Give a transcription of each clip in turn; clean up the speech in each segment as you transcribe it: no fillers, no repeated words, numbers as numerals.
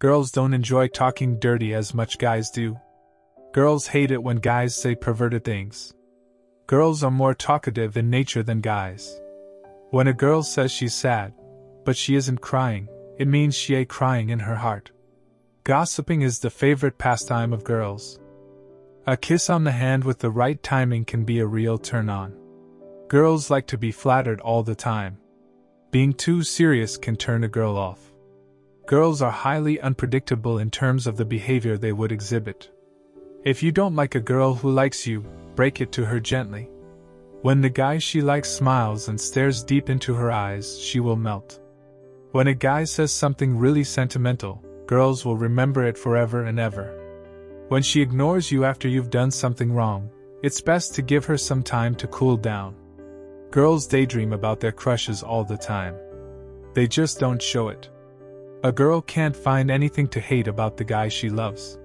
Girls don't enjoy talking dirty as much guys do. Girls hate it when guys say perverted things. Girls are more talkative in nature than guys. When a girl says she's sad, but she isn't crying, it means she ain't crying in her heart. Gossiping is the favorite pastime of girls. A kiss on the hand with the right timing can be a real turn-on. Girls like to be flattered all the time. Being too serious can turn a girl off. Girls are highly unpredictable in terms of the behavior they would exhibit. If you don't like a girl who likes you, break it to her gently. When the guy she likes smiles and stares deep into her eyes, she will melt. When a guy says something really sentimental, girls will remember it forever and ever. When she ignores you after you've done something wrong, it's best to give her some time to cool down. Girls daydream about their crushes all the time. They just don't show it. A girl can't find anything to hate about the guy she loves.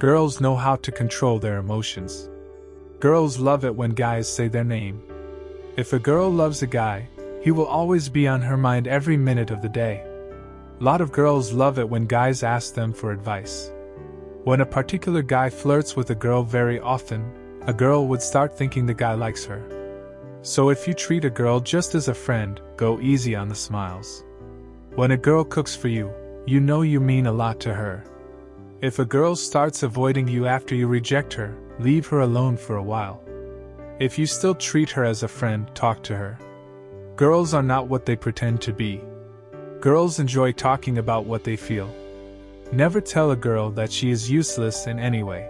Girls know how to control their emotions. Girls love it when guys say their name. If a girl loves a guy, he will always be on her mind every minute of the day. A lot of girls love it when guys ask them for advice. When a particular guy flirts with a girl very often, a girl would start thinking the guy likes her. So if you treat a girl just as a friend, go easy on the smiles. When a girl cooks for you, you know you mean a lot to her. If a girl starts avoiding you after you reject her, leave her alone for a while. If you still treat her as a friend, talk to her. Girls are not what they pretend to be. Girls enjoy talking about what they feel. Never tell a girl that she is useless in any way.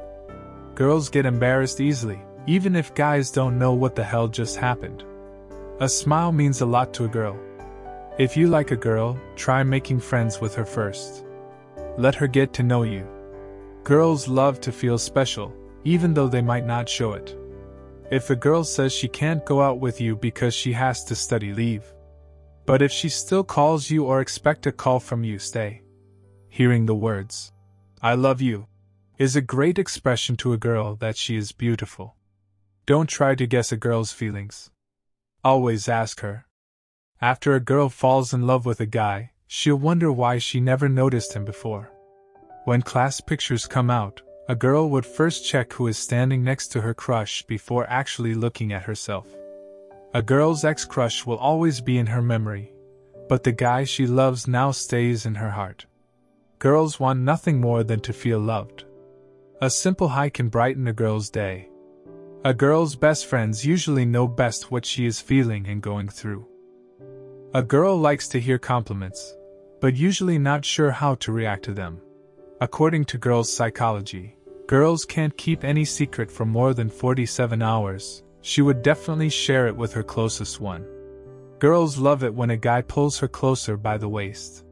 Girls get embarrassed easily, even if guys don't know what the hell just happened. A smile means a lot to a girl. If you like a girl, try making friends with her first. Let her get to know you. Girls love to feel special, even though they might not show it. If a girl says she can't go out with you because she has to study, leave. But if she still calls you or expect a call from you, stay. Hearing the words, "I love you," is a great expression to a girl that she is beautiful. Don't try to guess a girl's feelings. Always ask her. After a girl falls in love with a guy, she'll wonder why she never noticed him before. When class pictures come out, a girl would first check who is standing next to her crush before actually looking at herself. A girl's ex-crush will always be in her memory, but the guy she loves now stays in her heart. Girls want nothing more than to feel loved. A simple hi can brighten a girl's day. A girl's best friends usually know best what she is feeling and going through. A girl likes to hear compliments, but usually not sure how to react to them. According to girls' psychology, girls can't keep any secret for more than 47 hours. She would definitely share it with her closest one. Girls love it when a guy pulls her closer by the waist.